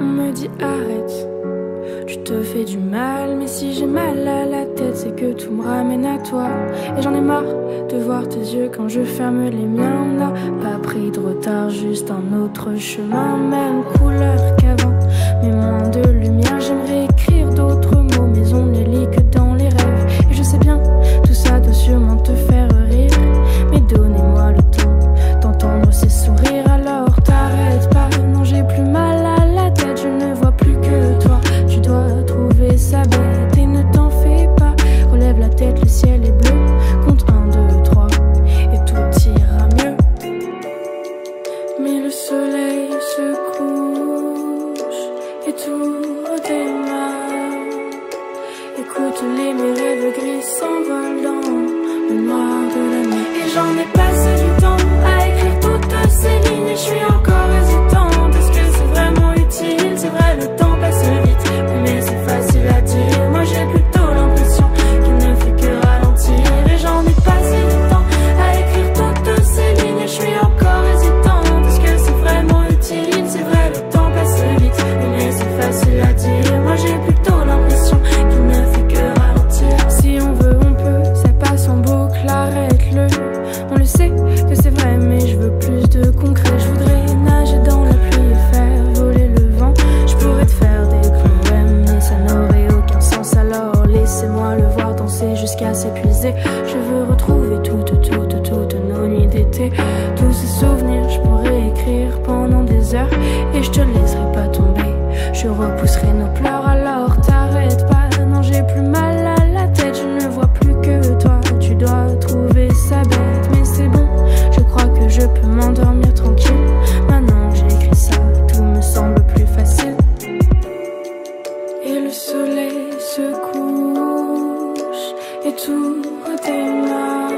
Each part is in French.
on me dit arrête, tu te fais du mal. Mais si j'ai mal à la tête, c'est que tout me ramène à toi. Et j'en ai marre de voir tes yeux quand je ferme les miens. On n'a pas pris de retard, juste un autre chemin. Même couleur qu'avant, mais moins de lumière. J'aimerais écrire d'autres mots, mais on ne les lit que dans les rêves. Et je sais bien, tout ça doit sûrement te faire rire, mais donnez-moi le temps d'entendre ces sourires. Alors t'arrêtes pas, non j'ai plus mal à la tête, je ne vois plus que toi. Tu dois trouver sa bête et ne t'en fais pas. Relève la tête, le ciel est bleu. Compte 1, 2, 3 et tout ira mieux. Mais le soleil se couche et tout redémarre. Écoute-les, mes rêves gris s'envolent dans le noir de la nuit. Et j'en ai passé du temps à écrire toutes ces lignes et je suis encore hésitant. Parce que c'est vraiment utile, c'est vrai, le temps passe vite, mais c'est facile à dire. Moi j'ai plutôt l'impression qu'il ne fait que ralentir. Et j'en ai passé du temps à écrire toutes ces lignes et je suis encore hésitant. Parce que c'est vraiment utile, c'est vrai, le temps passe vite, mais c'est facile à dire. Moi j'ai plutôt l'impression qu'il ne fait que ralentir. Si on veut on peut, ça passe en boucle, arrête-le. On le sait que c'est vrai, mais je veux plus de concret. Je voudrais nager dans la pluie et faire voler le vent. Je pourrais te faire des poèmes, mais ça n'aurait aucun sens. Alors laissez-moi le voir danser jusqu'à s'épuiser. Je veux retrouver toutes nos nuits d'été. Tous ces souvenirs, je pourrais écrire pendant des heures. Et je te laisserai pas tomber, je repousserai nos pleurs. Alors t'arrêtes pas, non j'ai plus mal à la tête, je ne vois plus que toi. Tu dois trouver sa bête, mais c'est bon, je crois que je peux m'endormir tranquille. Maintenant que j'écris ça, tout me semble plus facile. Et le soleil se couche et tout redémarre.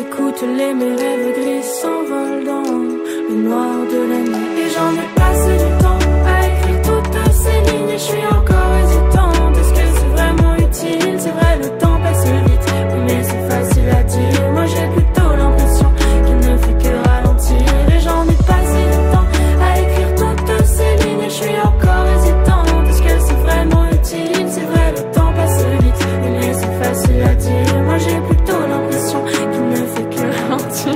Écoute-les, mes rêves gris s'envolent dans le noir de la nuit. Et j'en ai passé du temps à écrire toutes ces lignes et je suis encore hésitante. Est-ce que c'est vraiment utile? C'est vrai, le temps passe vite, mais c'est facile à dire. Moi j'ai plutôt l'impression qu'il ne fait que ralentir. Et j'en ai passé du temps à écrire toutes ces lignes et je suis encore hésitante. Est-ce que c'est vraiment utile? C'est vrai, le temps passe vite, mais c'est facile à dire. Moi j'ai plutôt l'impression qu'il ne fait que ralentir.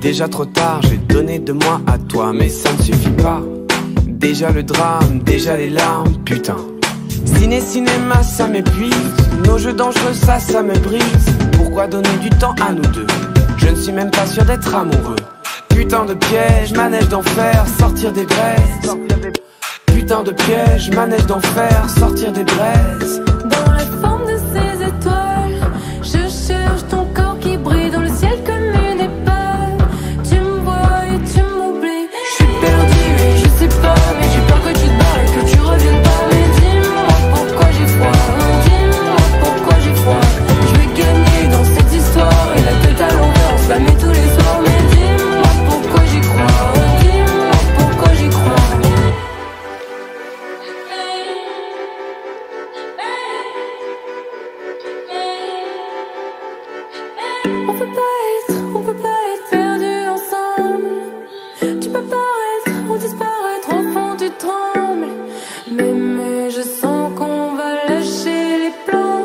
Déjà trop tard, j'ai donné de moi à toi, mais ça ne suffit pas. Déjà le drame, déjà les larmes, putain. Cinéma, ça m'épuise. Nos jeux dangereux, ça me brise. Pourquoi donner du temps à nous deux? Je ne suis même pas sûr d'être amoureux. Putain de piège, manège d'enfer, sortir des braises. Putain de piège, manège d'enfer, sortir des braises. Dans la forme de ces étoiles, je cherche ton corps qui brille dans le ciel comme une. Dis-moi pourquoi j'ai froid, dis-moi pourquoi j'ai froid. Je vais gagner dans cette histoire. On peut pas être perdus ensemble. Tu peux paraître ou disparaître, au fond tu trembles. Mais je sens qu'on va lâcher les plans,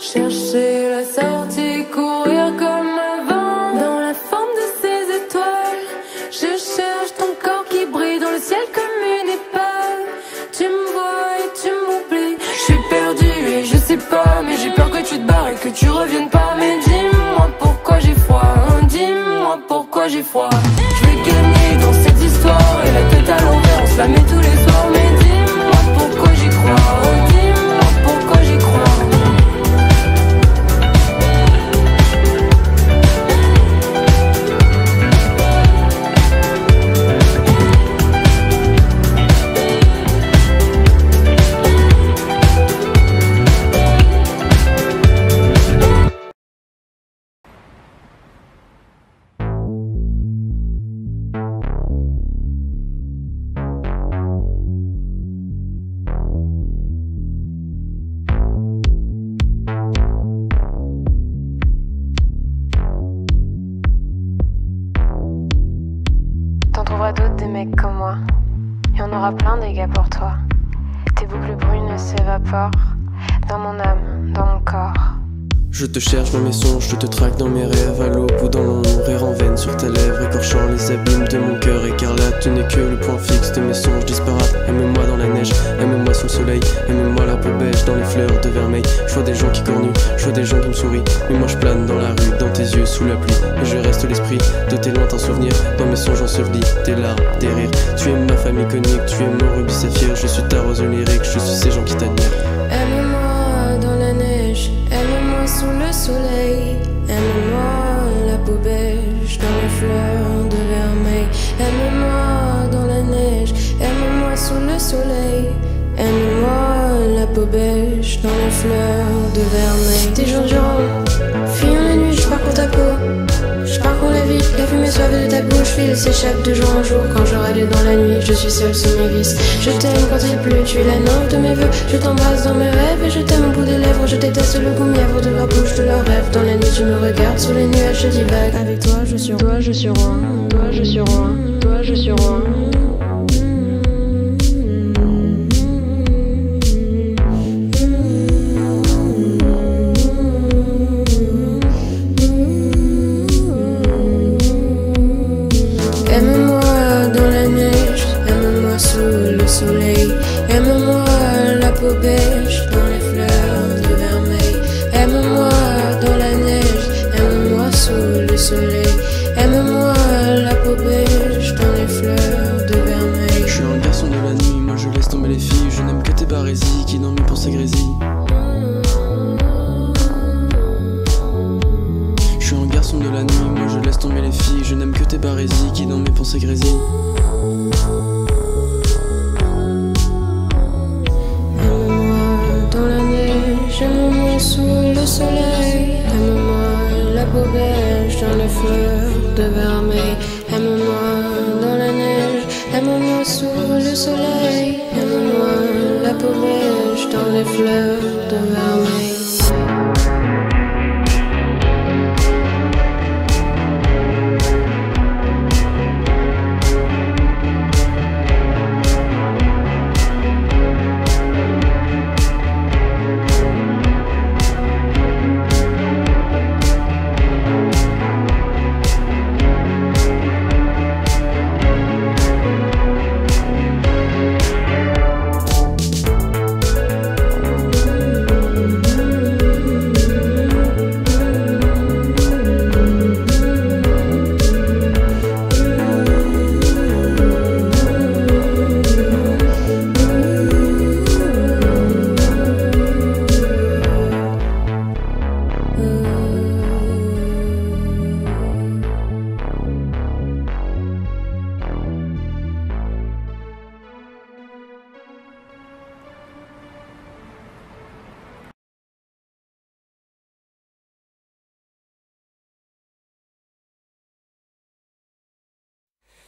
chercher la sortie, courir comme avant. Dans la forme de ces étoiles, je cherche ton corps qui brille dans le ciel comme une épave. Tu me vois et tu m'oublies. Je suis perdu et je sais pas, mais j'ai peur que tu te barres et que tu reviennes pas. Mais dis-moi pourquoi j'ai froid, hein, dis-moi pourquoi j'ai froid. Je vais gagner dans cette histoire et la tête à l'envers, on se la met tous les soirs. Mais dis-moi pourquoi j'y crois, hein, dis-moi pourquoi j'y crois. Je te cherche dans mes songes, je te traque dans mes rêves, à l'aube ou dans mon rire en veine sur tes lèvres, écorchant les abîmes de mon cœur écarlate. Tu n'es que le point fixe de mes songes disparates. Aime-moi dans la neige, aime-moi sous le soleil, aime-moi la peau beige dans les fleurs de vermeil. Je vois des gens qui cornuent, je vois des gens qui me sourient, mais moi je plane dans la rue, dans tes yeux sous la pluie. Et je reste l'esprit de tes lointains souvenirs, dans mes songes ensevelis, tes larmes, tes rires. Tu es ma famille conique, tu es mon rubis saphir, je suis ta rose lyrique, je suis ces gens qui t'admirent. Sous le soleil, aime-moi la peau beige dans les fleurs de vermeil. Aime-moi dans la neige, aime-moi sous le soleil. Aime-moi la peau beige dans les fleurs de vermeil. Des jours durant, fuyant la nuit, je parcours ta peau. Je parcours la vie, la fumée suave de ta bouche. Ville s'échappe de jour en jour quand je râle dans la nuit. Je suis seule sous mes vices. Je t'aime quand il pleut, tu es la nôtre de mes voeux. Je t'embrasse dans mes rêves et je t'aime au bout des lèvres. Je déteste le goût mièvre de leur bouche, de leur rêve. Dans la nuit, tu me regardes, sous les nuages, je divague. Avec toi, je suis roi, je suis roi, toi, je suis roi, toi, je suis roi.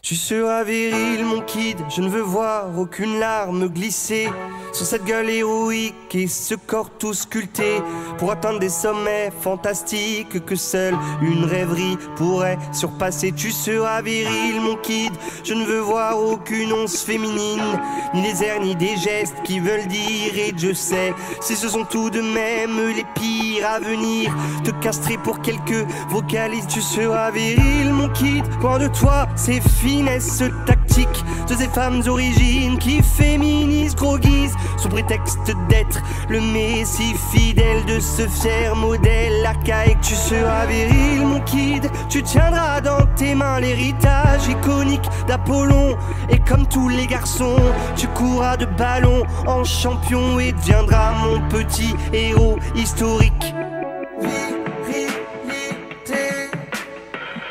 Je suis sur un viril, mon kid, je ne veux voir aucune larme glisser Sur cette gueule héroïque et ce corps tout sculpté pour atteindre des sommets fantastiques que seule une rêverie pourrait surpasser. Tu seras viril mon kid, je ne veux voir aucune once féminine, ni les airs ni des gestes qui veulent dire. Et je sais, si ce sont tout de même les pires à venir, te castrer pour quelques vocalises. Tu seras viril mon kid, loin de toi ces finesses tactiques de ces femmes origines qui féminisent, groguisent sous prétexte d'être le messie fidèle de ce fier modèle archaïque. Tu seras viril mon kid, tu tiendras dans tes mains l'héritage iconique d'Apollon, et comme tous les garçons tu courras de ballon en champion et deviendras mon petit héros historique. Virilité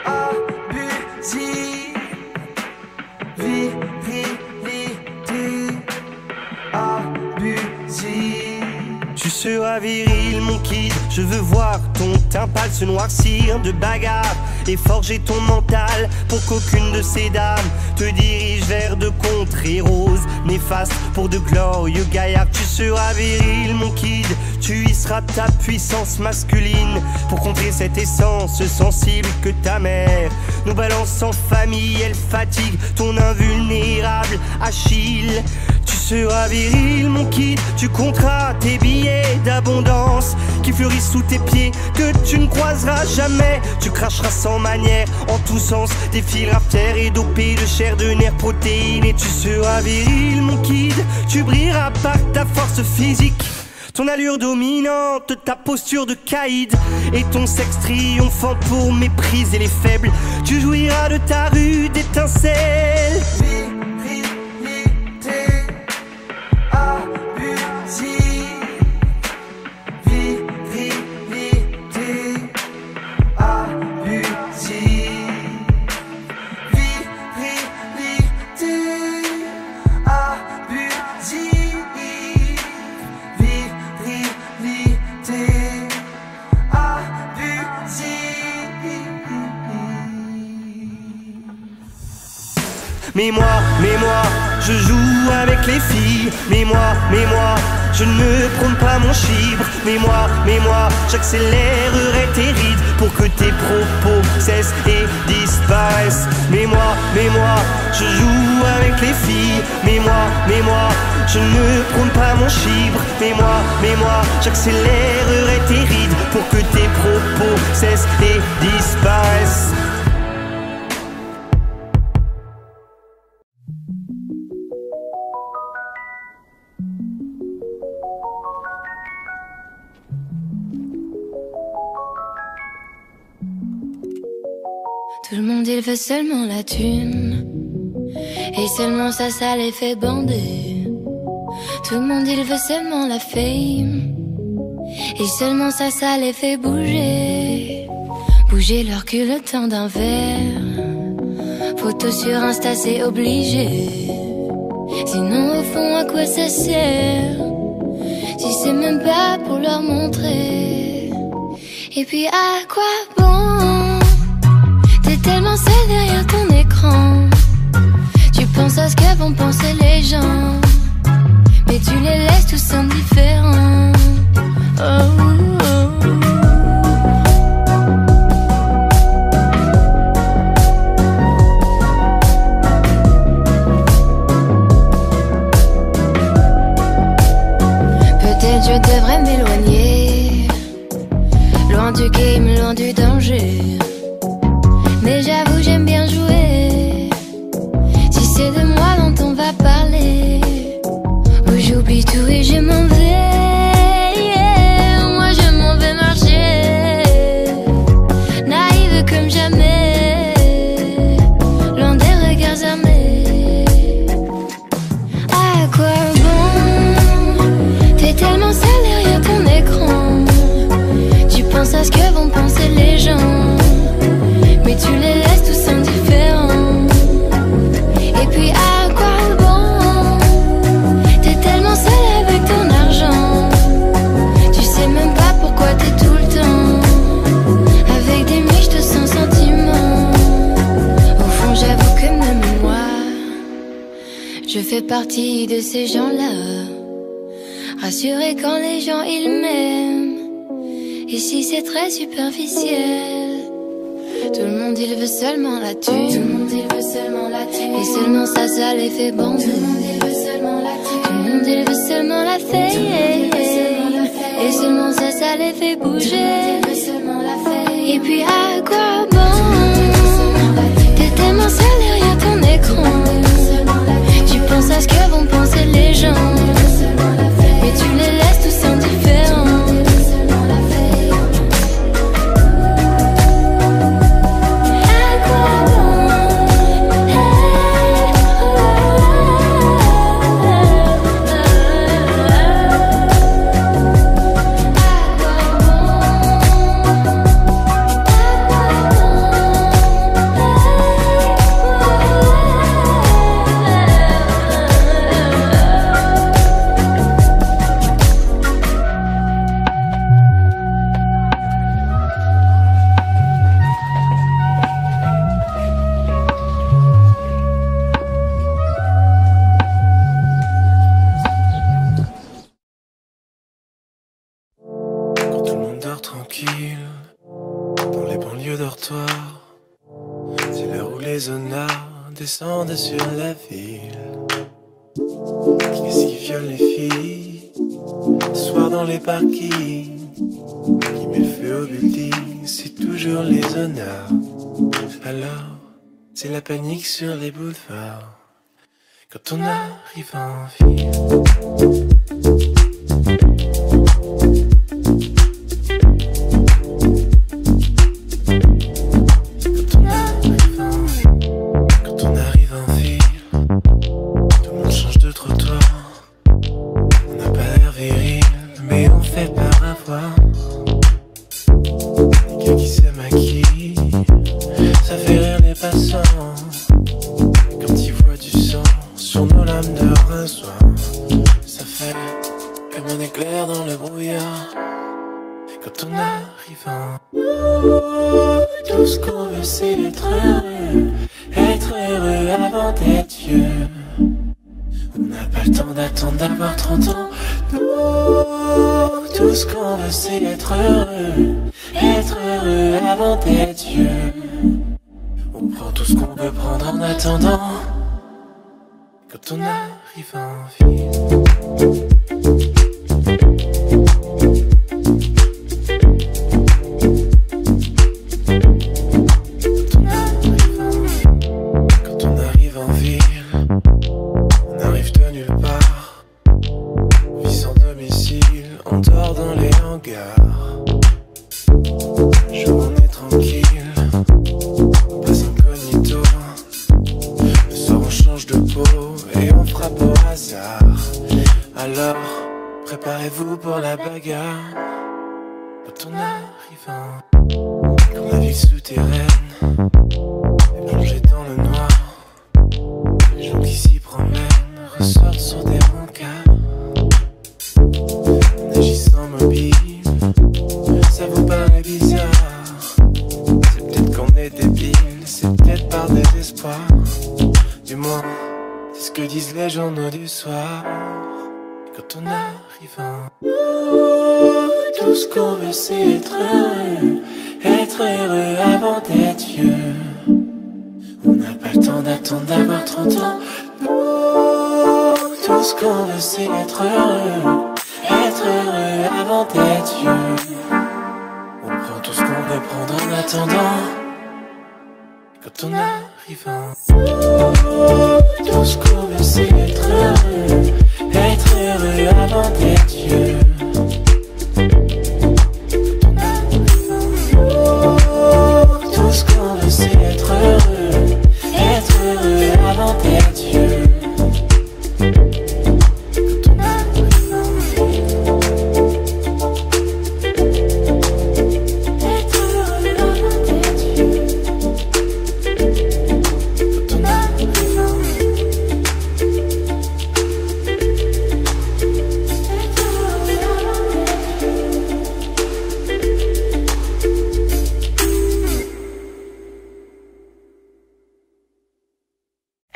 abusive, virilité abusive. Tu seras viril mon kid, je veux voir ton teint pâle se noircir de bagarre et forger ton mental pour qu'aucune de ces dames te dirige vers de contrées roses néfastes pour de glorieux gaillards. Tu seras viril mon kid, tu hisseras ta puissance masculine pour contrer cette essence sensible que ta mère nous balance en famille. Elle fatigue ton invulnérable Achille. Tu seras viril mon kid, tu compteras tes billets d'abondance qui fleurissent sous tes pieds, que tu ne croiseras jamais. Tu cracheras sans manière, en tous sens, des fils terre et dopés de chair de nerfs protéines. Et tu seras viril mon kid, tu brilleras par ta force physique, ton allure dominante, ta posture de caïd et ton sexe triomphant pour mépriser les faibles. Tu jouiras de ta rude étincelle. Mais moi, je joue avec les filles. Mais moi, je ne prône pas mon chibre. Mais moi, j'accélérerai tes rides pour que tes propos cessent et disparaissent. Mais moi, je joue avec les filles. Mais moi, je ne prône pas mon chibre. Mais moi, j'accélérerai tes rides pour que tes propos cessent et disparaissent. Tout le monde il veut seulement la thune, et seulement ça, ça les fait bander. Tout le monde il veut seulement la fame, et seulement ça, ça les fait bouger. Bouger leur cul le temps d'un verre, photo sur Insta c'est obligé. Sinon au fond à quoi ça sert, si c'est même pas pour leur montrer. Et puis à quoi bon, tellement seul derrière ton écran, tu penses à ce que vont penser les gens, mais tu les laisses tous indifférents. Oh, oh, oh. Peut-être je devrais m'éloigner, loin du game, loin du danger. Mais j'avoue j'aime bien jouer, si c'est de moi dont on va parler. Où j'oublie tout et je m'en vais, yeah. Moi je m'en vais marcher, naïve comme jamais, loin des regards armés. À quoi bon, t'es tellement seule derrière ton écran, tu penses à ce que vont penser les gens, mais tu les laisses tous indifférents. Et puis à quoi bon, t'es tellement seule avec ton argent, tu sais même pas pourquoi t'es tout le temps avec des miches de sans sentiment. Au fond j'avoue que même moi, je fais partie de ces gens-là rassurer quand les gens ils m'aiment. Ici c'est très superficiel. Tout le monde il veut seulement la thune. Tout le monde il veut seulement la thune. Et seulement ça, ça les fait bander. Tout le monde il veut seulement la thune. Tout le monde il veut seulement la fête. Et seulement ça, ça les fait bouger. Et puis à quoi bon? T'es tellement seul derrière ton écran. Tu penses à ce que vont penser les gens, mais tu les laisses tous indifférents. Descendent sur la ville. Qu'est-ce qui viole les filles? Soir dans les parkings. Qui met le feu au building? C'est toujours les honneurs. Alors, c'est la panique sur les boulevards. Quand on arrive en ville.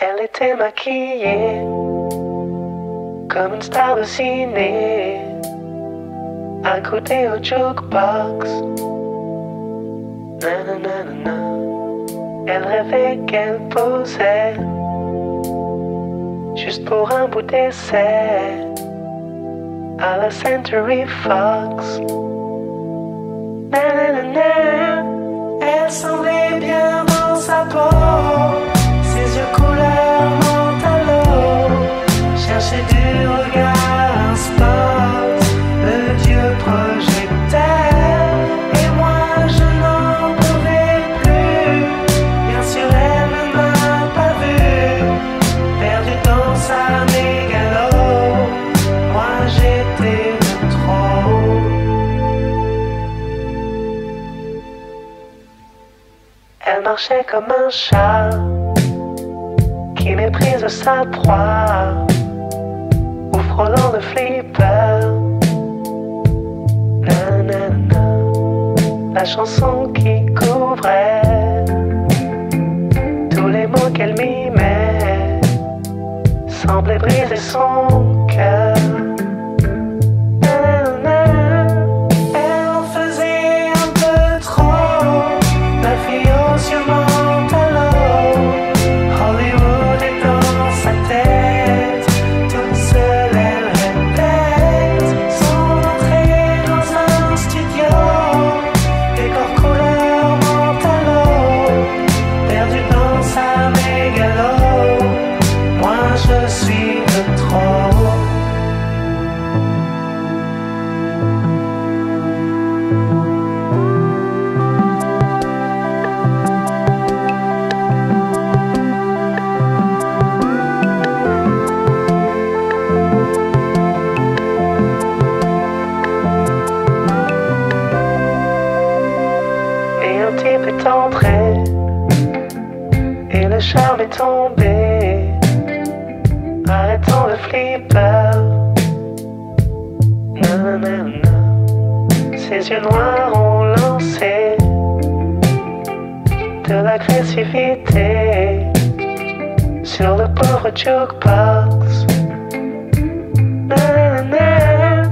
Elle était maquillée, Come and stava cine, acutei o jukebox. Na na na na na. Elle rêvait qu'elle posait juste pour un bout d'essai à la Century Fox. Na na na na. Elle semblait bien dans sa peau, ses yeux couleur mentalo cherchaient du regard un spot, le dieu projecteur. Et moi je n'en pouvais plus, bien sûr elle ne m'a pas vu, perdu dans sa mégalo, moi j'étais de trop. Elle marchait comme un chat qui méprise sa proie, ou frôlant le flipper. Na na na. La chanson qui couvrait tous les mots qu'elle mimait semblait briser son cœur. Na na na. Elle en faisait un peu trop, la fille aux yeux mentalo. Hollywood est dans sa tête, toute seule elle répète son entrée dans un studio, décor couleur mentalo, perdu dans sa mégalo, moi je suis de trop. Entré, et le charme est tombé, arrêtant le flipper. Nanana. Ses yeux noirs ont lancé de l'agressivité sur le pauvre jukebox. Nanana.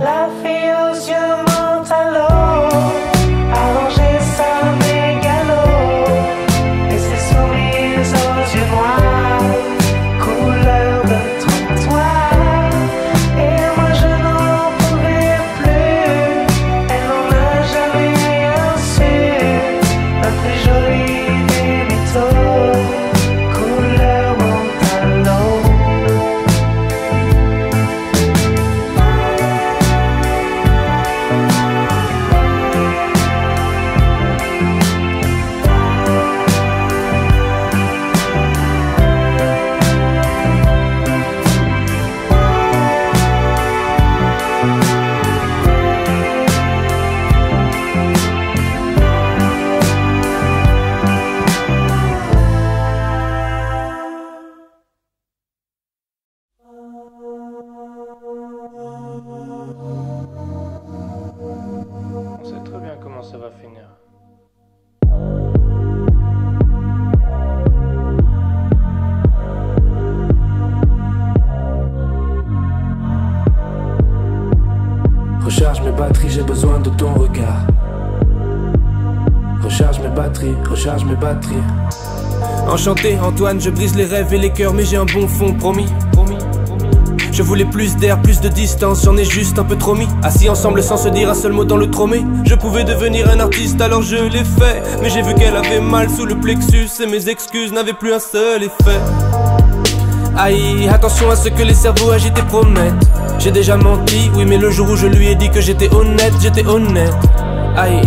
La fille aux yeux mentalo allongeait sa main. Recharge mes batteries. Enchanté Antoine, je brise les rêves et les cœurs, mais j'ai un bon fond, promis. Je voulais plus d'air, plus de distance, j'en ai juste un peu trop mis. Assis ensemble sans se dire un seul mot dans le tromé. Je pouvais devenir un artiste, alors je l'ai fait. Mais j'ai vu qu'elle avait mal sous le plexus, et mes excuses n'avaient plus un seul effet. Aïe, attention à ce que les cerveaux agités promettent. J'ai déjà menti, oui, mais le jour où je lui ai dit que j'étais honnête. Aïe.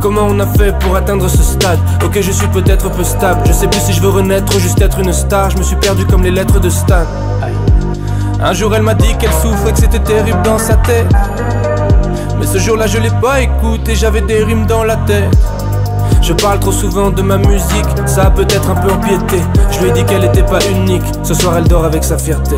Comment on a fait pour atteindre ce stade? Ok, je suis peut-être peu stable, je sais plus si je veux renaître ou juste être une star. Je me suis perdu comme les lettres de Stan. Un jour elle m'a dit qu'elle souffrait, que c'était terrible dans sa tête, mais ce jour-là je l'ai pas écouté, j'avais des rimes dans la tête. Je parle trop souvent de ma musique, ça a peut-être un peu empiété. Je lui ai dit qu'elle était pas unique, ce soir elle dort avec sa fierté.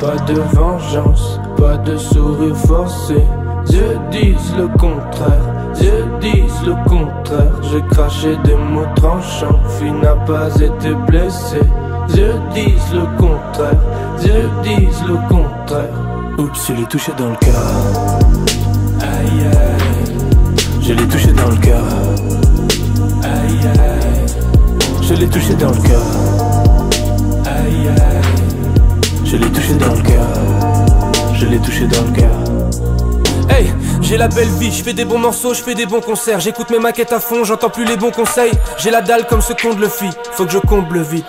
Pas de vengeance, pas de sourire forcé, Dieu dise le contraire, Dieu dise le contraire. J'ai craché des mots tranchants, fille n'a pas été blessée, Dieu dise le contraire, Dieu dise le contraire. Oups, je l'ai touché dans le cœur. Aïe aïe. Je l'ai touché dans le cœur. Aïe aïe. Je l'ai touché dans le cœur. Aïe aïe. Je l'ai touché dans le cœur. Je l'ai touché dans le cœur. Hey! J'ai la belle vie, je fais des bons morceaux, je fais des bons concerts. J'écoute mes maquettes à fond, j'entends plus les bons conseils. J'ai la dalle comme ce comble fit, faut que je comble vite.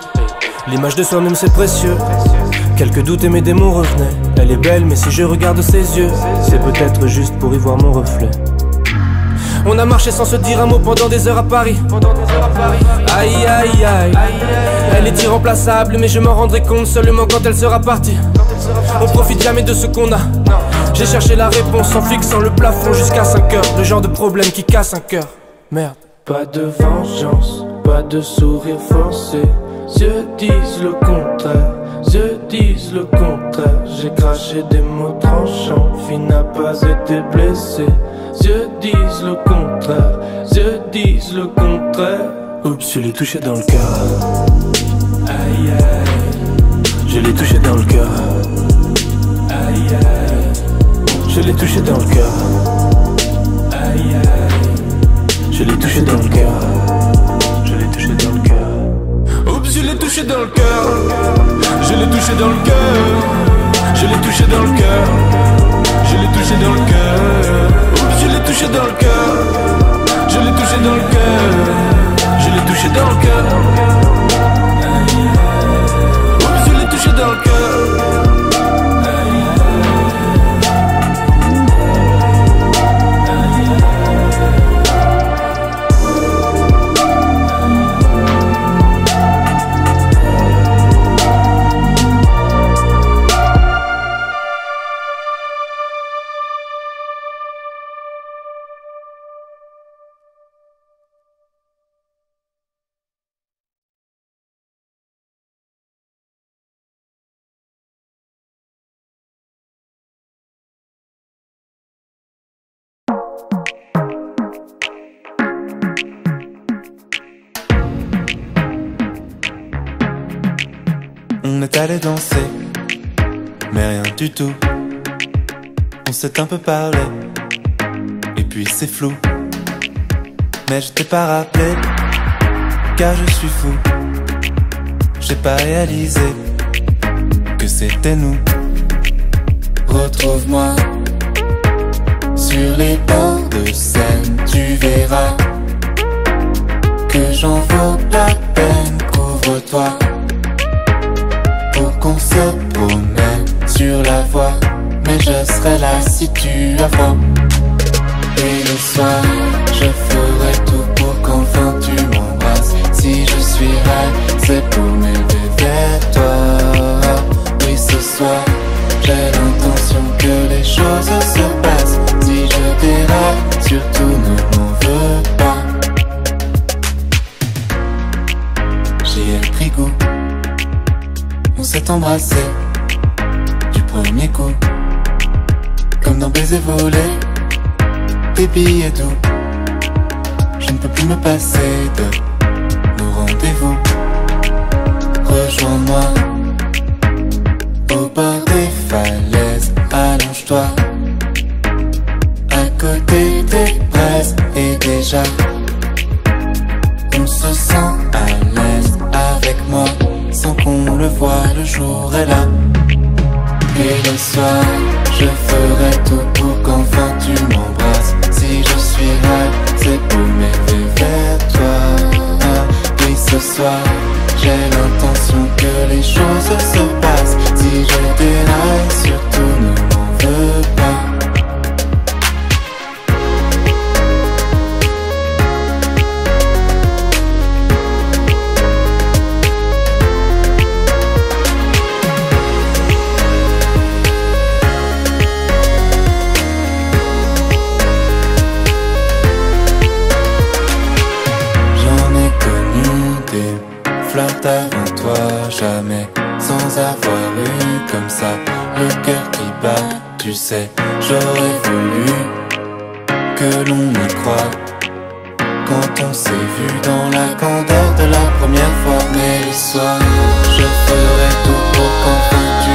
L'image de soi-même c'est précieux. Quelques doutes et mes démons revenaient. Elle est belle mais si je regarde ses yeux, c'est peut-être juste pour y voir mon reflet. On a marché sans se dire un mot pendant des heures à Paris. Aïe aïe aïe. Elle est irremplaçable mais je m'en rendrai compte seulement quand elle sera partie. On profite jamais de ce qu'on a. J'ai cherché la réponse en fixant le plafond jusqu'à 5 heures. Le genre de problème qui casse un cœur. Merde. Pas de vengeance, pas de sourire forcé. Dieu disent le contraire, Dieu disent le contraire. J'ai craché des mots tranchants, vie n'a pas été blessée. Dieu disent le contraire, Dieu disent le contraire. Oups, je l'ai touché dans le cœur. Aïe aïe. Je l'ai touché dans le cœur. Aïe aïe. Je l'ai touché dans le cœur. Aïe aïe. Je l'ai touché dans le cœur. Je l'ai touché dans le cœur. Oups, je l'ai touché dans le cœur. Je l'ai touché dans le cœur. Je l'ai touché dans le cœur. Je l'ai touché dans le cœur. Oups, je l'ai touché dans le cœur. Je l'ai touché dans le cœur. Je l'ai touché dans le cœur. Oups, je l'ai touché dans le cœur. On est allé danser, mais rien du tout. On s'est un peu parlé, et puis c'est flou. Mais je t'ai pas rappelé, car je suis fou. J'ai pas réalisé que c'était nous. Retrouve-moi sur les bords de Seine, tu verras que j'en vaux la peine. Couvre-toi pour qu'on se promène sur la voie, mais je serai là si tu as faim. Et le soir, je ferai tout pour qu'enfin tu m'embrasses. Si je suis raide, c'est pour m'aider vers toi. Oui, ce soir, j'ai l'intention que les choses se passent. Si je déraille, surtout ne m'en veux pas. J'y ai pris goût. On s'est embrassé du premier coup, comme dans baiser volé, des billets doux. Je ne peux plus me passer de nos rendez-vous. Rejoins-moi au bord des falaises. Allonge-toi à côté des braises. Et déjà on se sent à l'aise avec moi, sans qu'on le voie, le jour est là. Et le soir, je ferai tout pour qu'enfin tu m'embrasses. Si je suis raide, c'est pour m'élever vers toi. Oui, ce soir, j'ai l'intention que les choses se passent. Si je déraille, surtout ne m'en veux pas. Avant toi, jamais sans avoir eu comme ça le cœur qui bat, tu sais. J'aurais voulu que l'on y croit quand on s'est vu dans la candeur de la première fois. Mais le soir, je ferai tout pour qu'enfin tu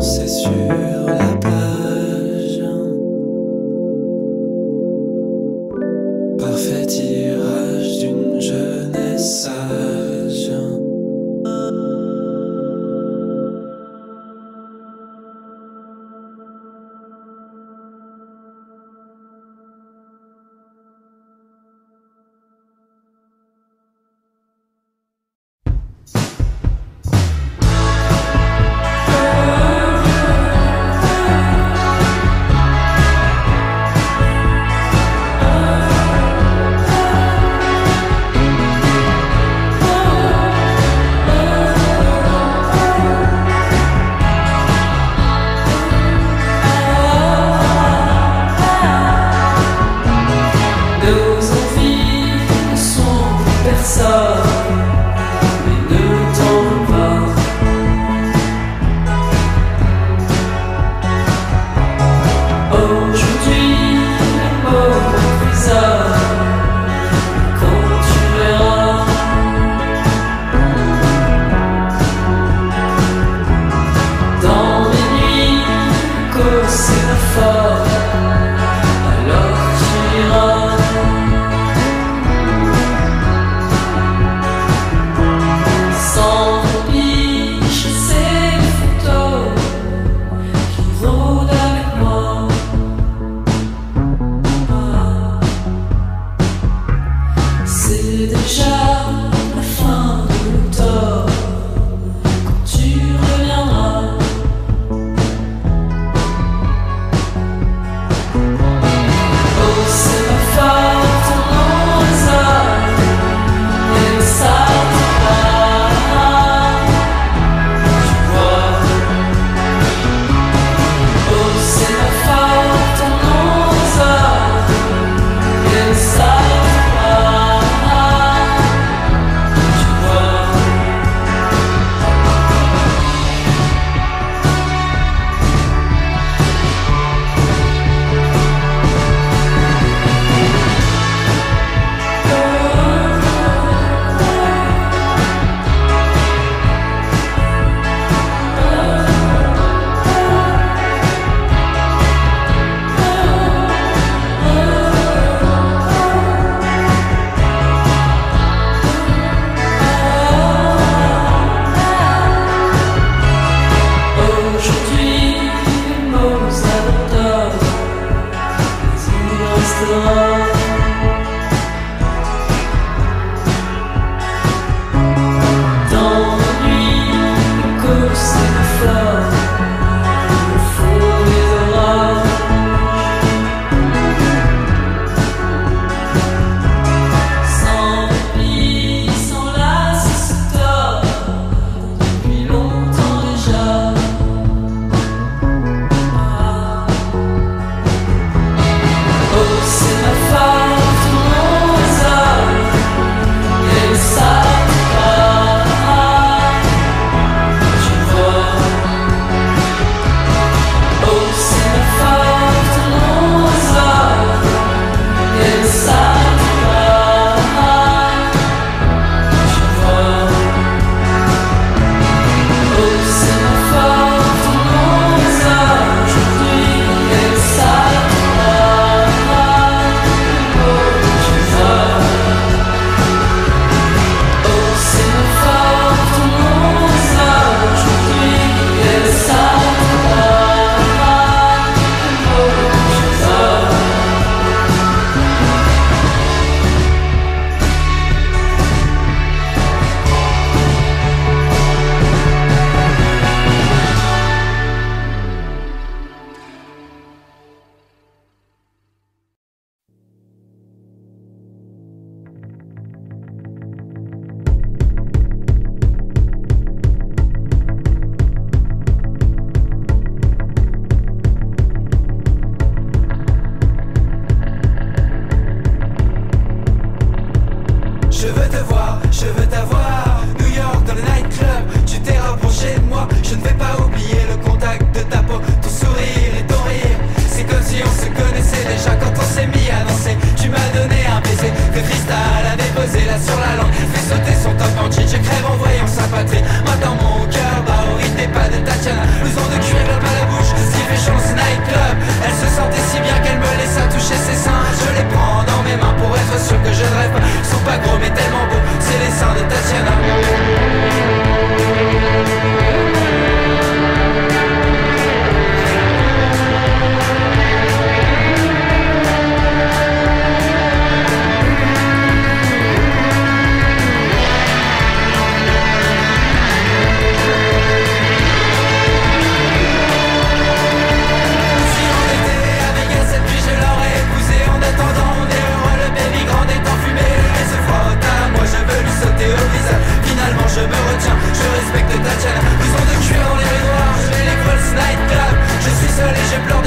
danser sur la plage. Parfait tirage d'une jeunesse sage.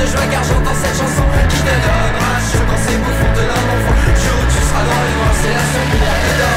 de joie car j'entends cette chanson qui te donne rage. Je pense et vous font de l'homme enfant. Le jour où tu seras dans les noirs, c'est la seule lumière qui dort.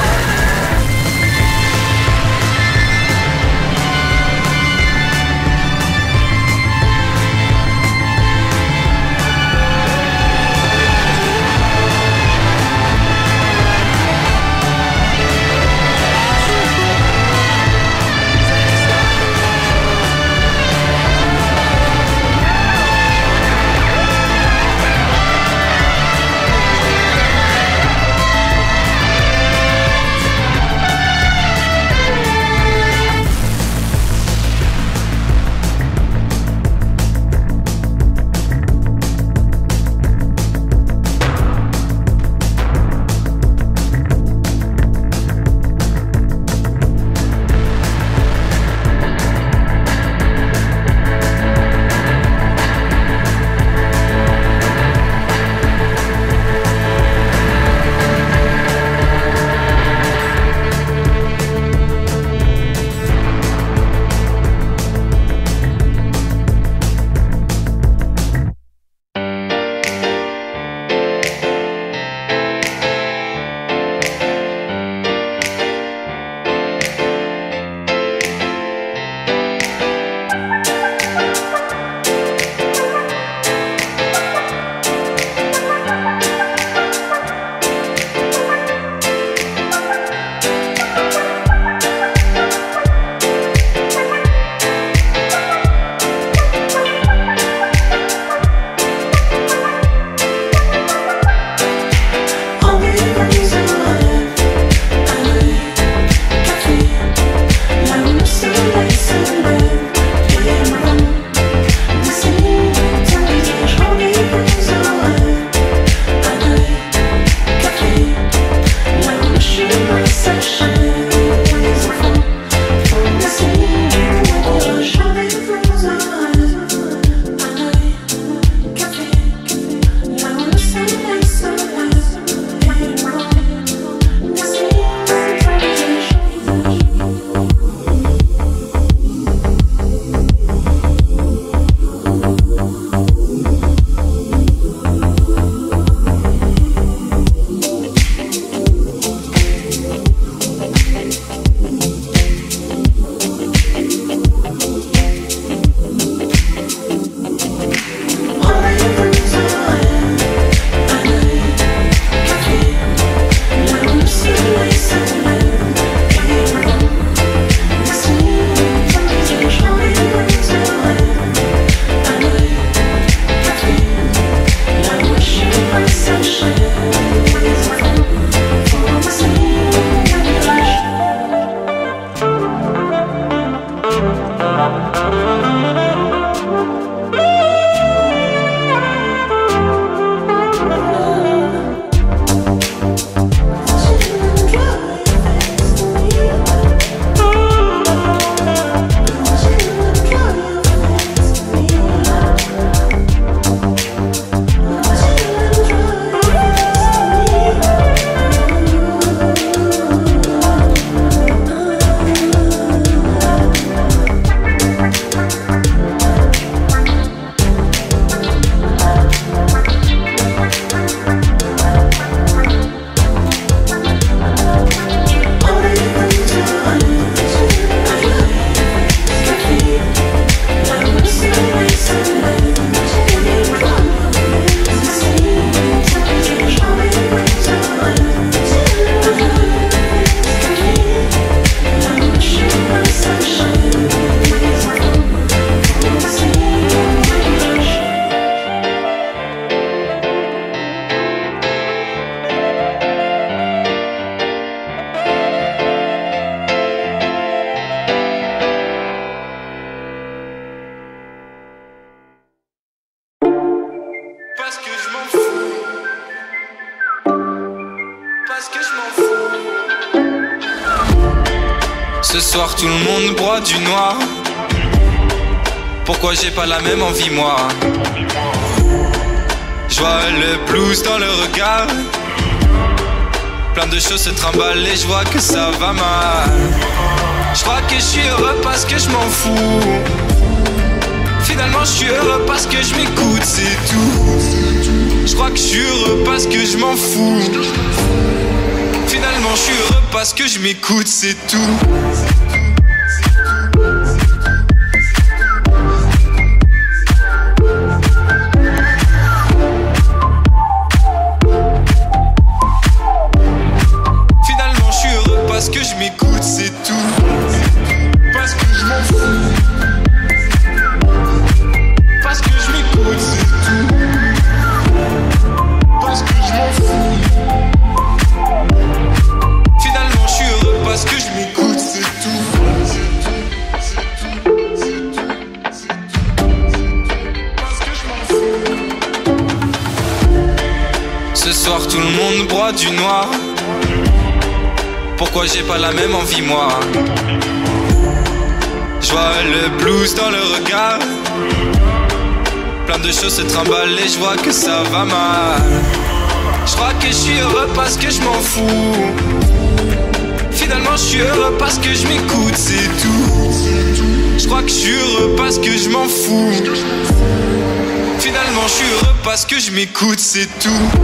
Ce soir tout le monde broie du noir. Pourquoi j'ai pas la même envie moi? Je vois le blues dans le regard. Plein de choses se trimballent et je vois que ça va mal. Je crois que je suis heureux parce que je m'en fous. Finalement je suis heureux parce que je m'écoute, c'est tout. Je crois que je suis heureux parce que je m'en fous. Finalement je suis heureux parce que je m'écoute, c'est tout. Du noir. Pourquoi j'ai pas la même envie moi? Je vois le blues dans le regard. Plein de choses se trimballent et je vois que ça va mal. Je crois que je suis heureux parce que je m'en fous. Finalement je suis heureux parce que je m'écoute, c'est tout. Je crois que je suis heureux parce que je m'en fous. Finalement je suis heureux parce que je m'écoute, c'est tout.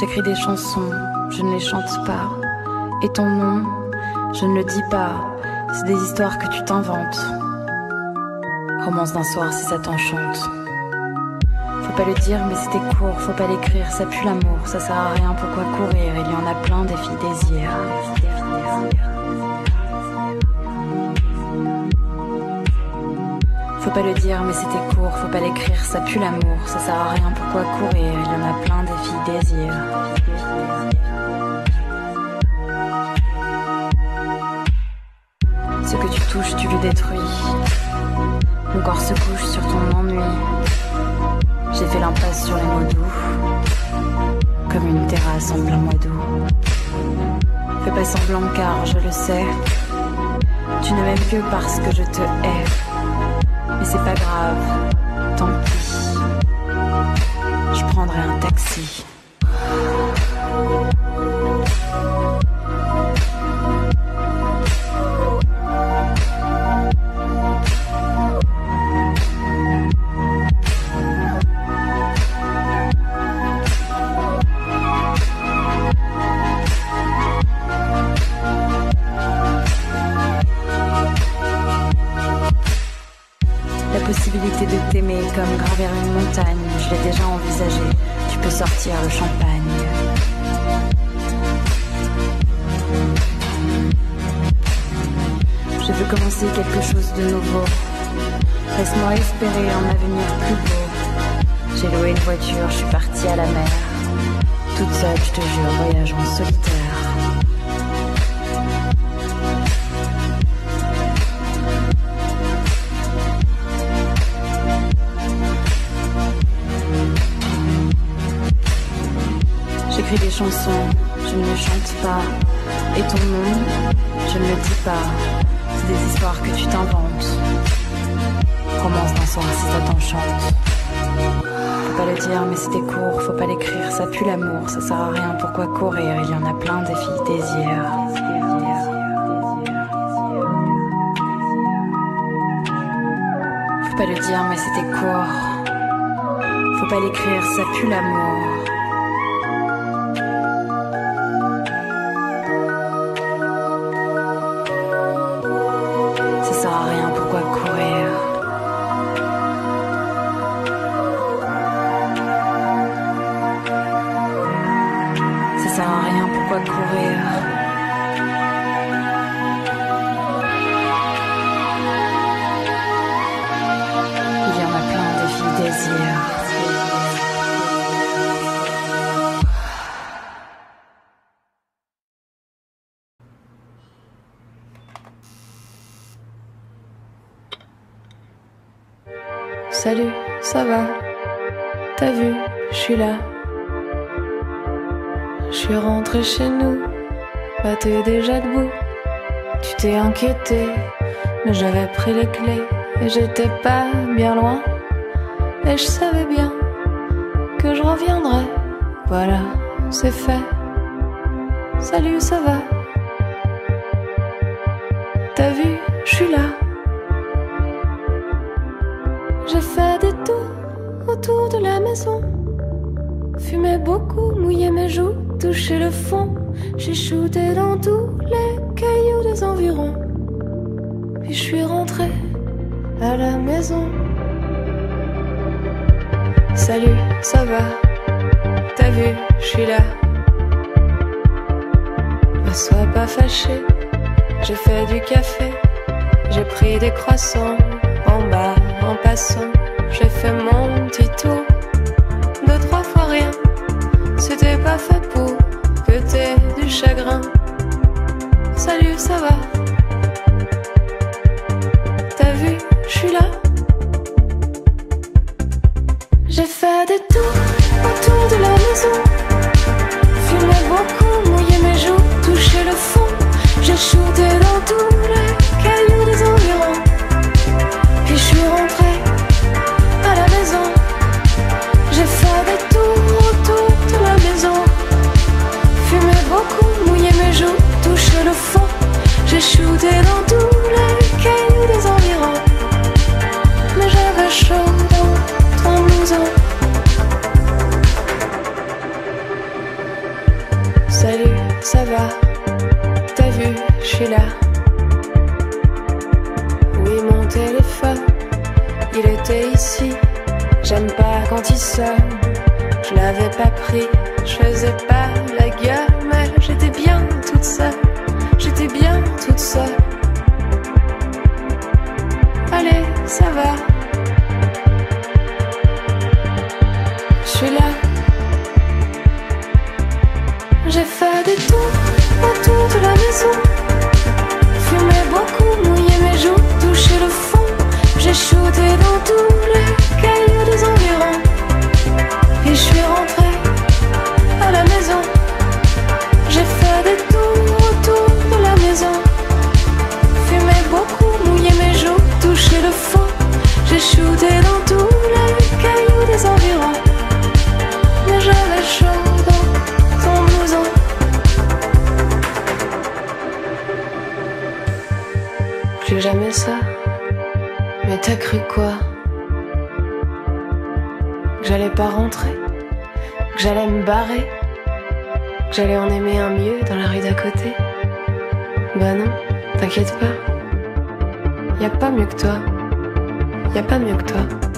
J'écris des chansons, je ne les chante pas. Et ton nom, je ne le dis pas. C'est des histoires que tu t'inventes. Romance d'un soir si ça t'enchante. Faut pas le dire mais c'était court, faut pas l'écrire, ça pue l'amour. Ça sert à rien, pourquoi courir? Il y en a plein des filles désir. Faut pas le dire mais c'était court, faut pas l'écrire, ça pue l'amour. Ça sert à rien, pourquoi courir? Il y en a plein des filles désir. Ce que tu touches, tu le détruis. Mon corps se couche sur ton ennui. J'ai fait l'impasse sur les mots doux, comme une terrasse en plein mois d'août. Fais pas semblant car je le sais, tu ne m'aimes que parce que je te hais. Mais c'est pas grave, tant pis, je prendrai un taxi. De t'aimer comme gravir une montagne, je l'ai déjà envisagé, tu peux sortir le champagne. Je veux commencer quelque chose de nouveau, laisse-moi espérer un avenir plus beau. J'ai loué une voiture, je suis partie à la mer, toute seule je te jure, voyage en solitaire. J'écris des chansons, je ne les chante pas. Et ton nom, je ne le dis pas. C'est des histoires que tu t'inventes. Romance d'un soir si ça t'enchante. Faut pas le dire mais c'était court, faut pas l'écrire, ça pue l'amour. Ça sert à rien, pourquoi courir? Il y en a plein des filles désir. Faut pas le dire mais c'était court, faut pas l'écrire, ça pue l'amour. sert à rien, pourquoi courir ? Salut, ça va? T'as vu, je suis là. Je suis rentrée chez nous, bah t'es déjà debout. Tu t'es inquiété, mais j'avais pris les clés et j'étais pas bien loin. Et je savais bien que je reviendrais. Voilà, c'est fait. Salut, ça va? T'as vu, je suis là. J'ai fait des tours autour de la maison. Fumé beaucoup, mouillé mes joues, touché le fond. J'ai shooté dans tous les cailloux des environs. Puis je suis rentrée à la maison. Salut, ça va? T'as vu, je suis là. Ne sois pas fâché, j'ai fait du café. J'ai pris des croissants en bas, en passant. J'ai fait mon petit tour, 2, 3 fois rien. C'était pas fait pour que t'aies du chagrin. Salut, ça va? T'as vu, je suis là. J'ai fait des tours autour de la maison. Fumé beaucoup, mouillé mes joues, touché le fond. J'ai shooté dans tous les cailloux des environs. Puis je suis rentrée à la maison. J'ai fait des tours autour de la maison. Fumé beaucoup, mouillé mes joues, touché le fond. J'ai shooté dans tous les cailloux des environs. Mais j'avais chaud dans ton blouson. Salut, ça va? T'as vu, je suis là. Oui, mon téléphone, il était ici. J'aime pas quand il sonne. Je l'avais pas pris, je faisais pas la gueule, mais j'étais bien toute seule. J'étais bien toute seule. Allez, ça va? Je suis là. J'ai fait des tours autour de la maison. Fumé beaucoup, mouillé mes joues, touché le fond. J'ai shooté dans tous les cailloux des environs. Et je suis rentrée à la maison. J'ai fait des tours autour de la maison. Fumé beaucoup, mouillé mes joues, touché le fond. J'ai shooté dans tous les cailloux des environs. J'avais chaud dans ton blouson. Plus jamais ça. Mais t'as cru quoi? Que j'allais pas rentrer? Que j'allais me barrer? Que j'allais en aimer un mieux dans la rue d'à côté? Bah non, t'inquiète pas. Y a pas mieux que toi. Y a pas mieux que toi.